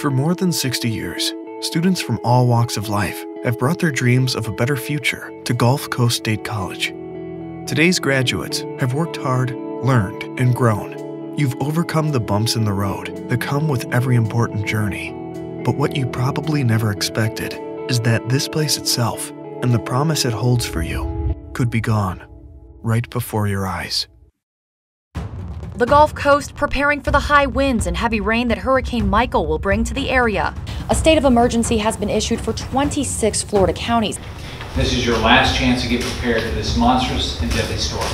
For more than 60 years, students from all walks of life have brought their dreams of a better future to Gulf Coast State College. Today's graduates have worked hard, learned, and grown. You've overcome the bumps in the road that come with every important journey. But what you probably never expected is that this place itself and the promise it holds for you could be gone right before your eyes. The Gulf Coast preparing for the high winds and heavy rain that Hurricane Michael will bring to the area. A state of emergency has been issued for 26 Florida counties. This is your last chance to get prepared for this monstrous and deadly storm.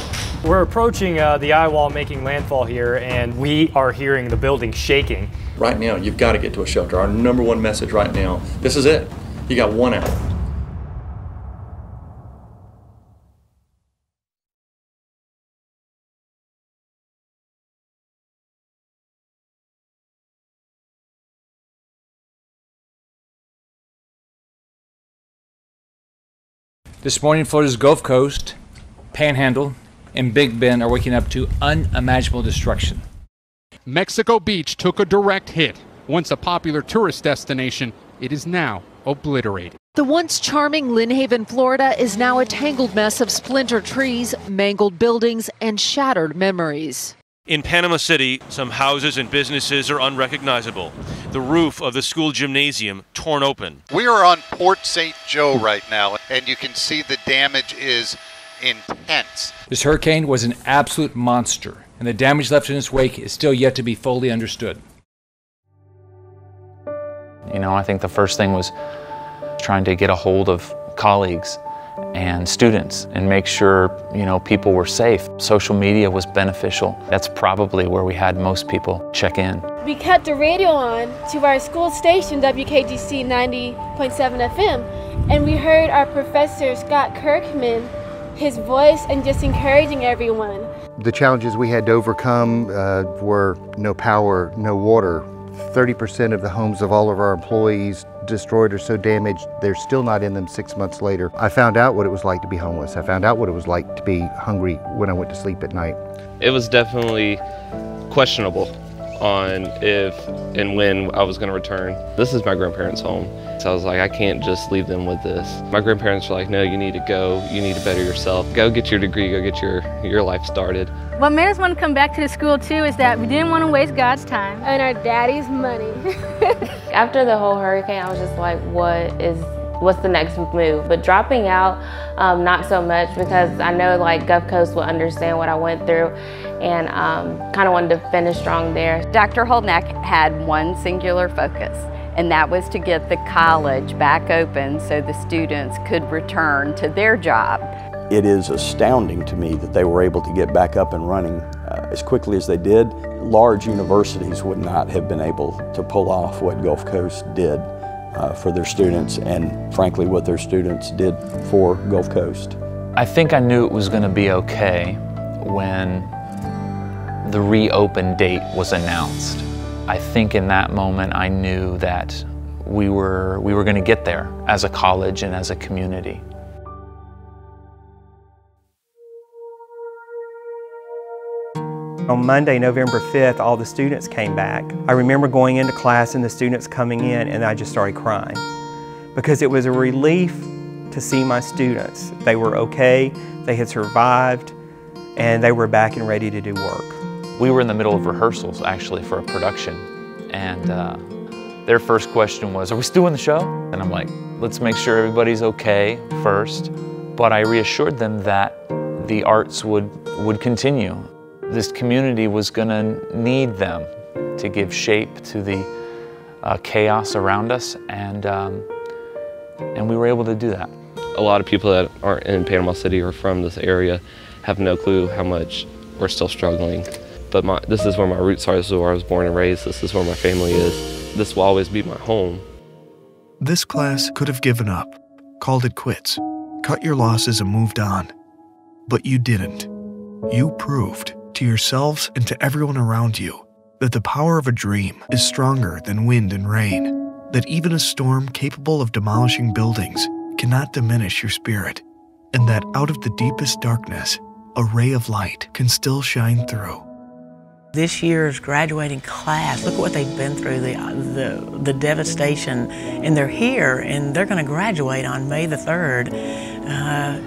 We're approaching the eye wall making landfall here, and we are hearing the building shaking. Right now, you've got to get to a shelter. Our number one message right now, this is it. You got 1 hour. This morning, Florida's Gulf Coast, Panhandle, and Big Bend are waking up to unimaginable destruction. Mexico Beach took a direct hit. Once a popular tourist destination, it is now obliterated. The once charming Lynn Haven, Florida, is now a tangled mess of splintered trees, mangled buildings, and shattered memories. In Panama City, some houses and businesses are unrecognizable. The roof of the school gymnasium torn open. We are on Port St. Joe right now, and you can see the damage is intense. This hurricane was an absolute monster, and the damage left in its wake is still yet to be fully understood. You know, I think the first thing was trying to get a hold of colleagues and students and make sure, you know, people were safe. Social media was beneficial. That's probably where we had most people check in. We cut the radio on to our school station, WKGC 90.7 FM, and we heard our professor, Scott Kirkman, his voice and just encouraging everyone. The challenges we had to overcome were no power, no water. 30% of the homes of all of our employees destroyed or so damaged, they're still not in them 6 months later. I found out what it was like to be homeless. I found out what it was like to be hungry when I went to sleep at night. It was definitely questionable on if and when I was going to return. This is my grandparents' home. So I was like, I can't just leave them with this. My grandparents were like, no, you need to go. You need to better yourself. Go get your degree. Go get your life started. What made us want to come back to the school, too, is that we didn't want to waste God's time and our daddy's money. After the whole hurricane, I was just like, what's the next move? But dropping out, not so much, because I know like Gulf Coast will understand what I went through, and kind of wanted to finish strong there. Dr. Holdeneck had one singular focus, and that was to get the college back open so the students could return to their job. It is astounding to me that they were able to get back up and running as quickly as they did. Large universities would not have been able to pull off what Gulf Coast did for their students, and frankly what their students did for Gulf Coast. I think I knew it was going to be okay when the reopen date was announced. I think in that moment I knew that we were going to get there as a college and as a community. On Monday, November 5th, all the students came back. I remember going into class and the students coming in, and I just started crying because it was a relief to see my students. They were okay, they had survived, and they were back and ready to do work. We were in the middle of rehearsals, actually, for a production, and their first question was, are we still in the show? And I'm like, let's make sure everybody's okay first. But I reassured them that the arts would continue. This community was going to need them to give shape to the chaos around us, and we were able to do that. A lot of people that aren't in Panama City or from this area have no clue how much we're still struggling. But this is where my roots are, this is where I was born and raised, this is where my family is. This will always be my home. This class could have given up, called it quits, cut your losses and moved on. But you didn't. You proved to yourselves and to everyone around you that the power of a dream is stronger than wind and rain, that even a storm capable of demolishing buildings cannot diminish your spirit, and that out of the deepest darkness, a ray of light can still shine through. This year's graduating class, look at what they've been through, the devastation, and they're here, and they're going to graduate on May the 3rd.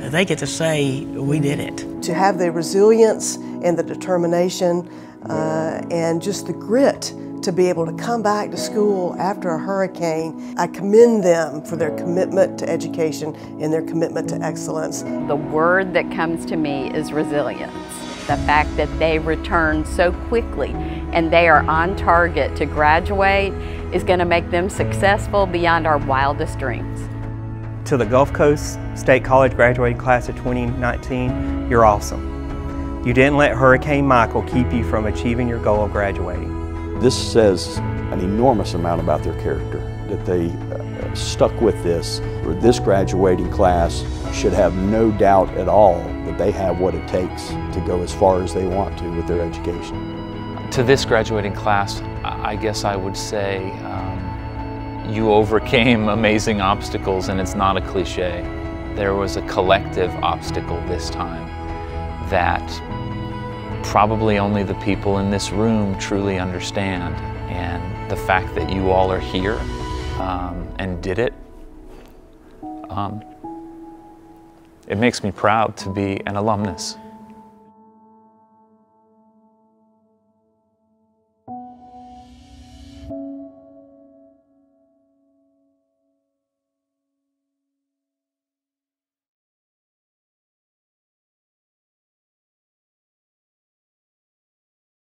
They get to say, we did it. To have the resilience and the determination and just the grit to be able to come back to school after a hurricane, I commend them for their commitment to education and their commitment to excellence. The word that comes to me is resilience. The fact that they return so quickly and they are on target to graduate is going to make them successful beyond our wildest dreams. To the Gulf Coast State College graduating class of 2019, you're awesome. You didn't let Hurricane Michael keep you from achieving your goal of graduating. This says an enormous amount about their character, that they stuck with this. This graduating class should have no doubt at all that they have what it takes to go as far as they want to with their education. To this graduating class, I guess I would say you overcame amazing obstacles, and it's not a cliche. There was a collective obstacle this time that probably only the people in this room truly understand, and the fact that you all are here and did it, it makes me proud to be an alumnus.